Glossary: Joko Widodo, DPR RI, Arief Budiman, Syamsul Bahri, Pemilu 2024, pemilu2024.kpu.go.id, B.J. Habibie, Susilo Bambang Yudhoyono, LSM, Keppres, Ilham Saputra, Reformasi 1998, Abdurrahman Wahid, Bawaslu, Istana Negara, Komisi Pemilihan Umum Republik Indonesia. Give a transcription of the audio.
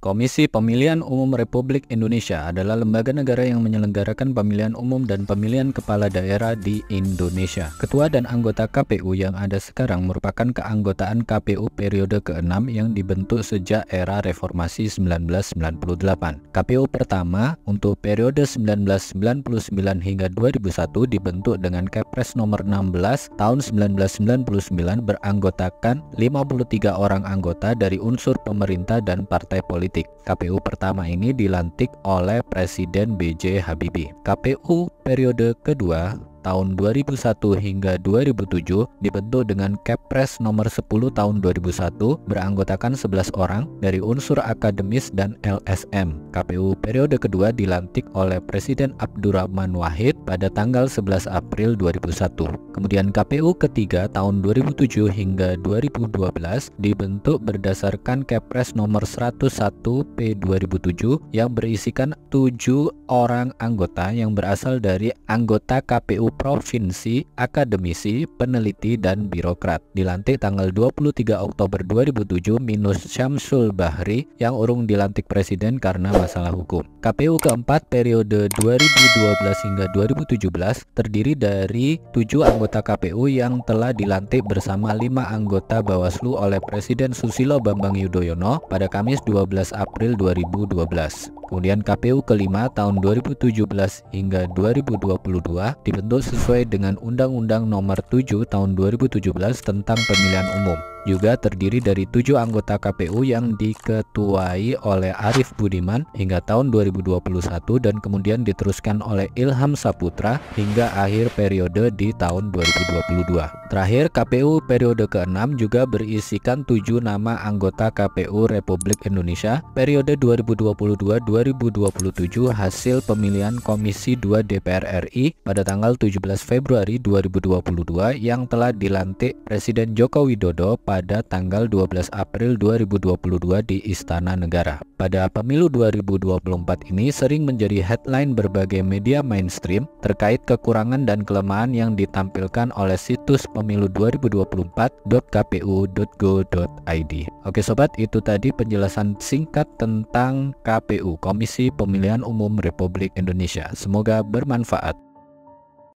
Komisi Pemilihan Umum Republik Indonesia adalah lembaga negara yang menyelenggarakan pemilihan umum dan pemilihan kepala daerah di Indonesia. Ketua dan anggota KPU yang ada sekarang merupakan keanggotaan KPU periode ke-6 yang dibentuk sejak era Reformasi 1998. KPU pertama untuk periode 1999 hingga 2001 dibentuk dengan Keppres nomor 16 tahun 1999 beranggotakan 53 orang anggota dari unsur pemerintah dan partai politik. KPU pertama ini dilantik oleh Presiden B.J. Habibie. KPU periode kedua tahun 2001 hingga 2007 dibentuk dengan Keppres nomor 10 tahun 2001 beranggotakan 11 orang dari unsur akademis dan LSM. KPU periode kedua dilantik oleh Presiden Abdurrahman Wahid pada tanggal 11 April 2001. Kemudian KPU ketiga tahun 2007 hingga 2012 dibentuk berdasarkan Keppres nomor 101 P2007 yang berisikan 7 orang anggota yang berasal dari anggota KPU provinsi, akademisi, peneliti, dan birokrat. Dilantik tanggal 23 Oktober 2007 minus Syamsul Bahri yang urung dilantik presiden karena masalah hukum. KPU keempat periode 2012 hingga 2017 terdiri dari 7 anggota KPU yang telah dilantik bersama 5 anggota Bawaslu oleh Presiden Susilo Bambang Yudhoyono pada Kamis 12 April 2012. Kemudian KPU kelima tahun 2017 hingga 2022 dibentuk sesuai dengan Undang-Undang Nomor 7 tahun 2017 tentang Pemilihan Umum. Juga terdiri dari 7 anggota KPU yang diketuai oleh Arief Budiman hingga tahun 2021 dan kemudian diteruskan oleh Ilham Saputra hingga akhir periode di tahun 2022. Terakhir, KPU periode ke-6 juga berisikan 7 nama anggota KPU Republik Indonesia periode 2022-2027 hasil pemilihan Komisi 2 DPR RI pada tanggal 17 Februari 2022 yang telah dilantik Presiden Joko Widodo pada tanggal 12 April 2022 di Istana Negara. Pada pemilu 2024 ini sering menjadi headline berbagai media mainstream terkait kekurangan dan kelemahan yang ditampilkan oleh situs pemilu2024.kpu.go.id. Oke sobat, itu tadi penjelasan singkat tentang KPU, Komisi Pemilihan Umum Republik Indonesia. Semoga bermanfaat.